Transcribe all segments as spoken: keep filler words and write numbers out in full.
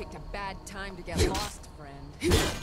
picked a bad time to get lost, friend.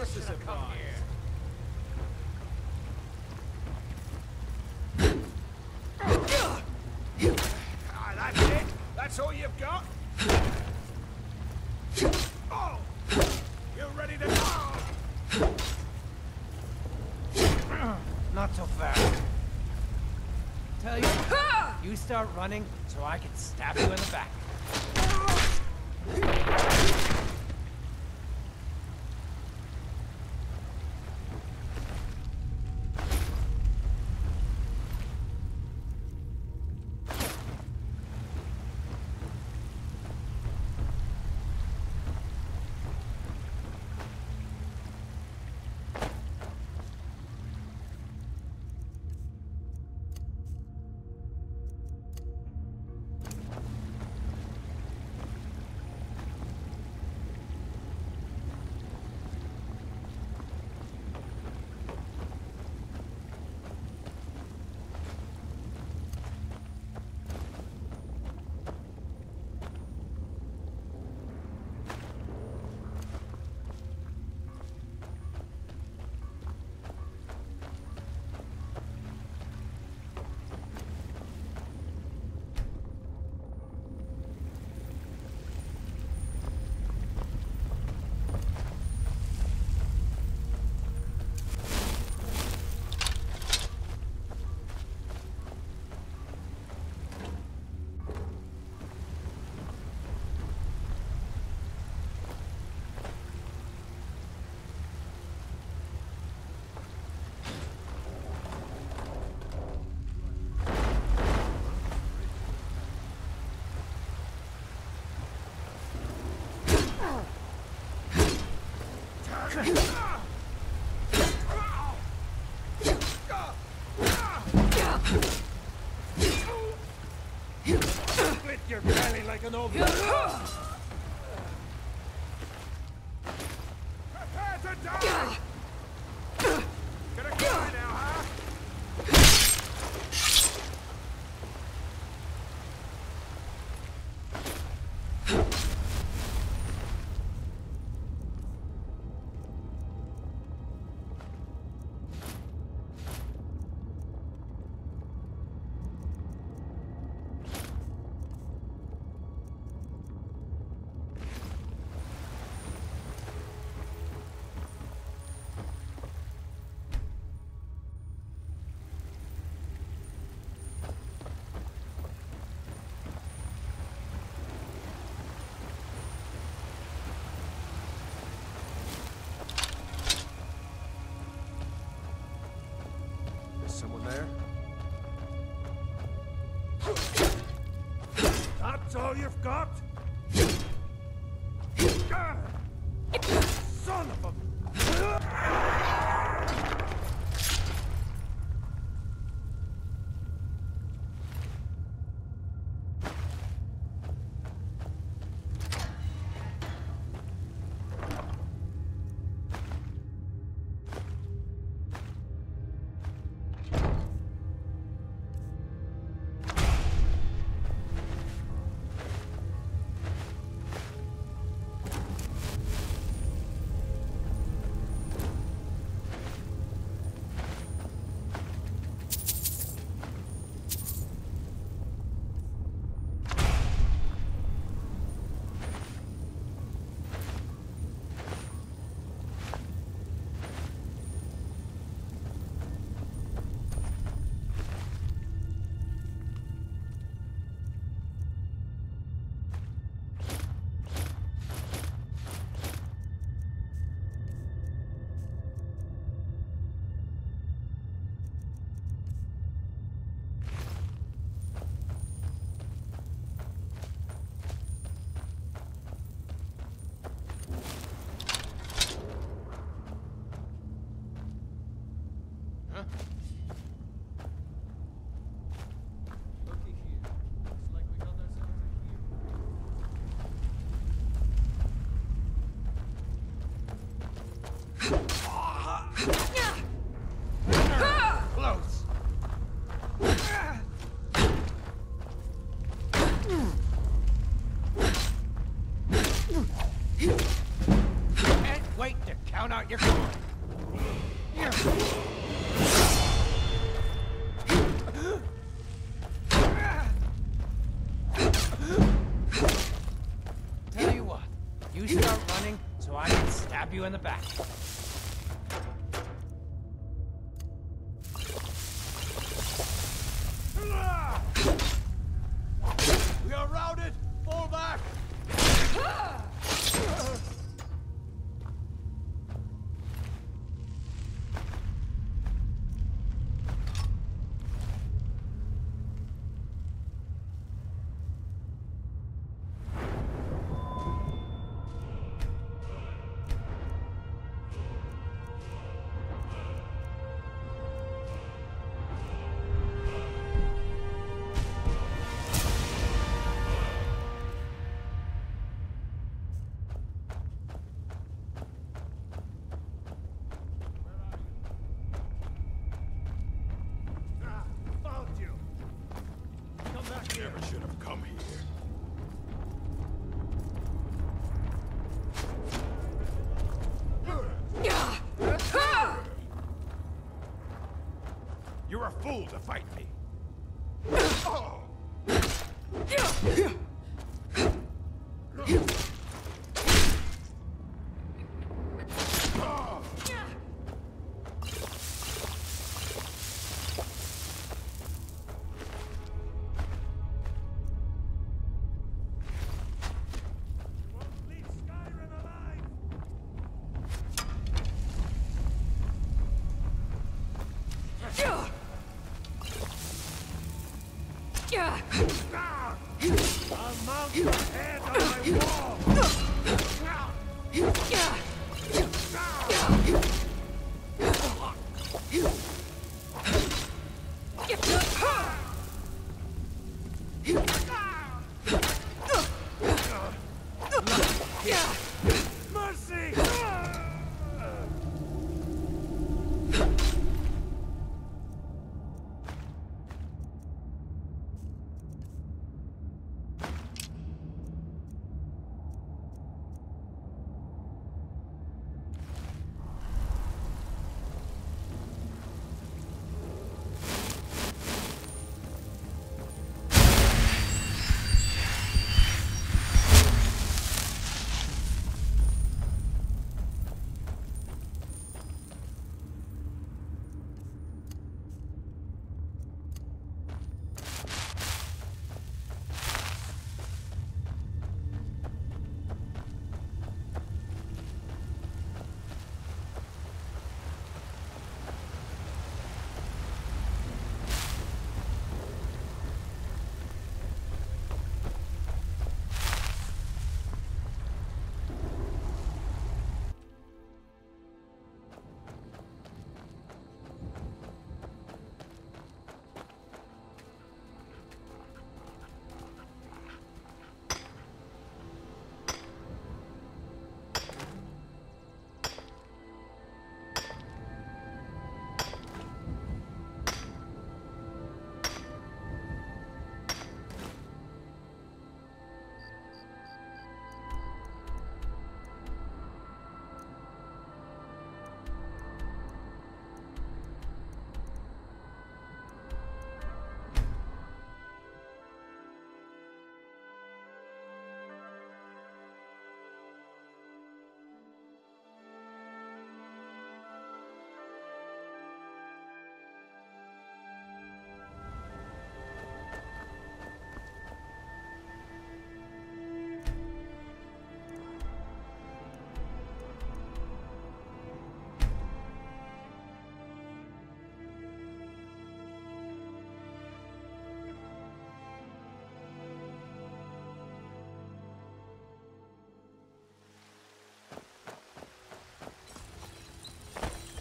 This is a car. Ah, that's it? That's all you've got? Oh! You ready to go? Not so fast. Tell you, you start running so I can stab you in the back. Split your belly like an old man. Prepare to die. Gonna kill me now, huh? Someone there? That's all you've got? Son of a... Can't wait to count out your coin. Here. Tell you what, you start running so I can stab you in the back. You're a fool to fight me. Oh.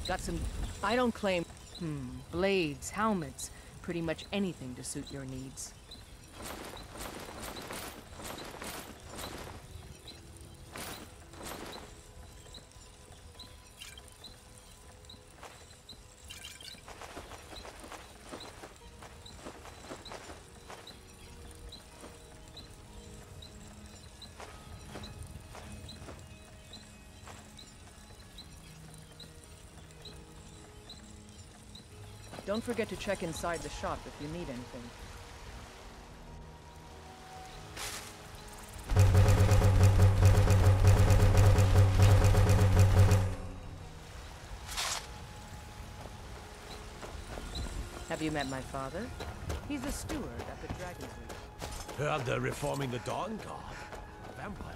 Got some... I don't claim... Hmm, blades, helmets, pretty much anything to suit your needs. Don't forget to check inside the shop if you need anything. Have you met my father? He's a steward at the Dragon's Reach. Heard they're reforming the Dawn Guard. Vampire.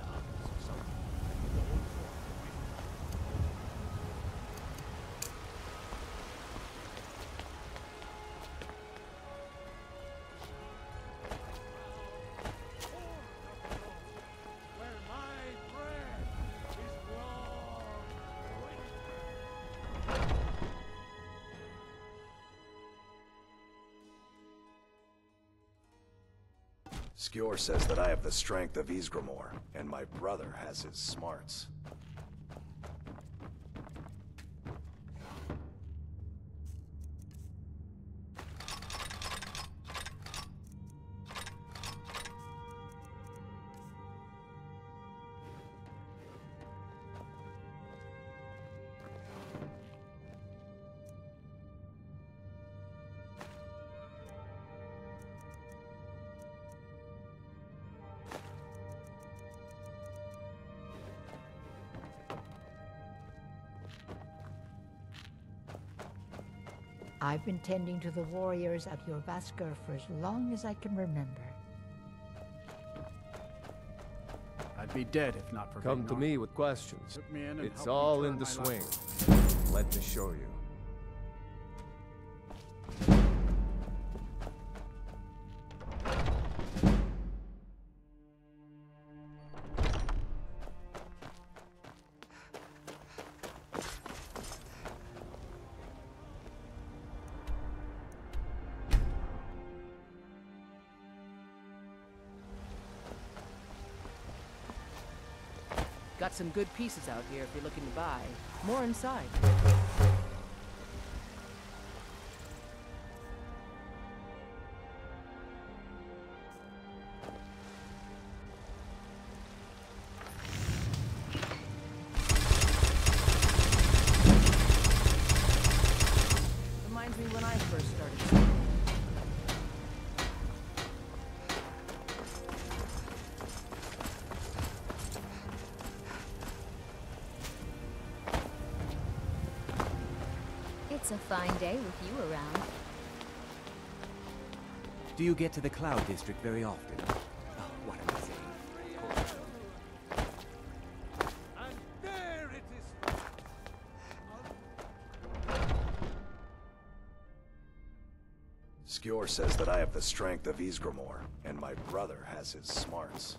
Skjor says that I have the strength of Ysgramor, and my brother has his smarts. I've been tending to the warriors of Jorrvaskr for as long as I can remember. I'd be dead if not for being honest. Come to me with questions. It's all in the swing. Let me show you. Got some good pieces out here if you're looking to buy. More inside. Reminds me when I first started. It's a fine day with you around. Do you get to the Cloud District very often? Oh, what am I saying? And there it is. Skjor says that I have the strength of Ysgramor, and my brother has his smarts.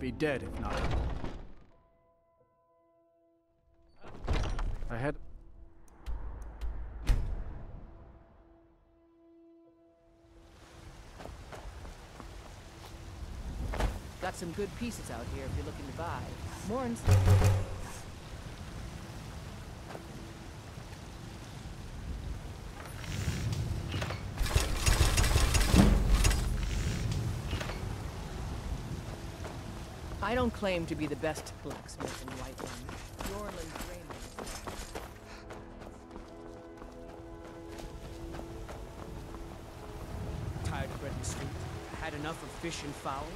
Be dead if not. I had. Got some good pieces out here if you're looking to buy. More instead. I don't claim to be the best blacksmith in Whiteland. Tired of bread and soup? Had enough of fish and fowl?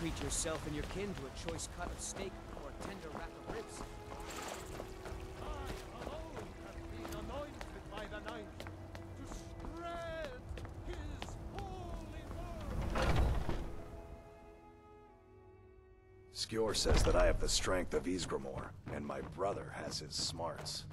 Treat yourself and your kin to a choice cut of steak or a tender rack of ribs. I alone have been anointed by the ninth to spread his holy word. Skjor says that I have the strength of Ysgramor, and my brother has his smarts.